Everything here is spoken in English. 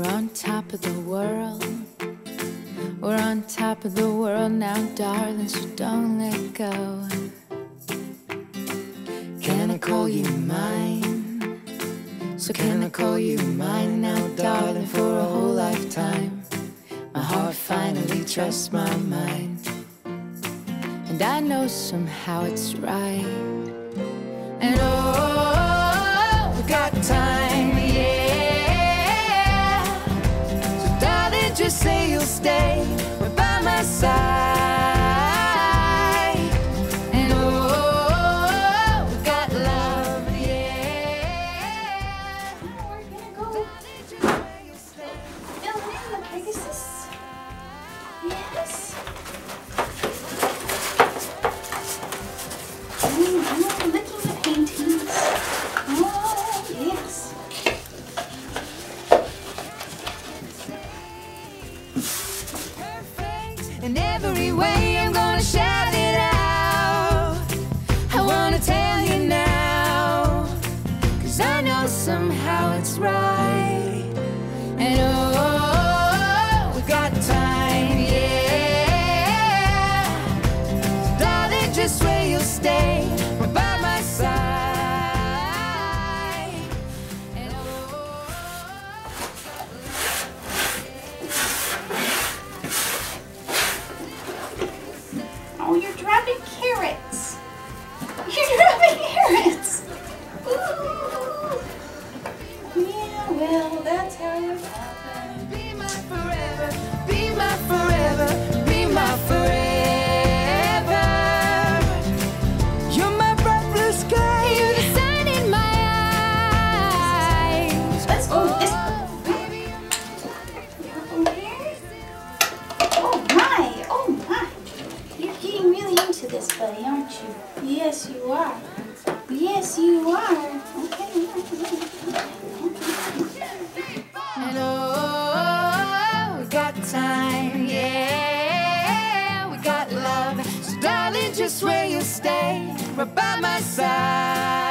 We're on top of the world. We're on top of the world now, darling, so don't let go. Can I call you mine? So can I call you mine now, darling, for a whole lifetime? My heart finally trusts my mind, and I know somehow it's right. And oh, we got time, yeah. So darling, just say you'll stay right by my side. And oh, we got love, yeah. Where can I go? Darling, just say you'll stay. Building the Pegasus? Yes. In every way I'm gonna shout it out. I wanna tell you now, 'cause I know somehow it's right. And oh, we got time, yeah. So darling, just where you'll stay, right by my side. And Oh, you're dropping carrots. You're dropping carrots. Ooh. Yeah, well, that's how it happened. Be my forever, be my forever, be my forever. You're my breathless girl. You're the sun in my eyes. Let's go. Oh, baby. You're over here. Oh, my. Oh, my. You're getting really into this, buddy, aren't you? Yes, you are. Yes, you are. Okay. And oh, we got time, yeah. We got love. So darling, just where you'll stay, right by my side.